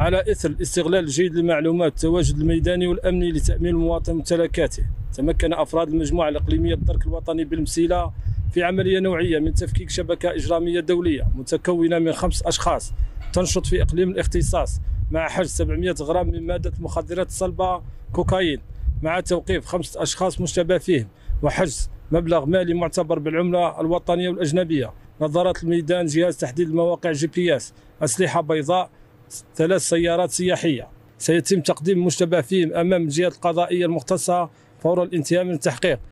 على إثر الاستغلال الجيد للمعلومات والتواجد الميداني والأمني لتأمين المواطن وممتلكاته، تمكن أفراد المجموعة الإقليمية الدرك الوطني بالمسيلة في عملية نوعية من تفكيك شبكة إجرامية دولية متكونة من 5 أشخاص تنشط في إقليم الاختصاص، مع حجز 700 غرام من مادة المخدرات الصلبة كوكايين، مع توقيف 5 أشخاص مشتبه فيهم وحجز مبلغ مالي معتبر بالعملة الوطنية والأجنبية، نظارات الميدان، جهاز تحديد المواقع GPS، أسلحة بيضاء، 3 سيارات سياحية. سيتم تقديم المشتبه فيهم أمام الجهات القضائية المختصة فور الانتهاء من التحقيق